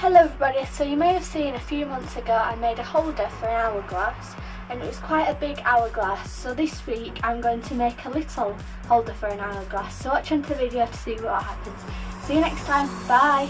Hello everybody, so you may have seen a few months ago I made a holder for an hourglass and it was quite a big hourglass, so this week I'm going to make a little holder for an hourglass, so watch on to the video to see what happens. See you next time, bye!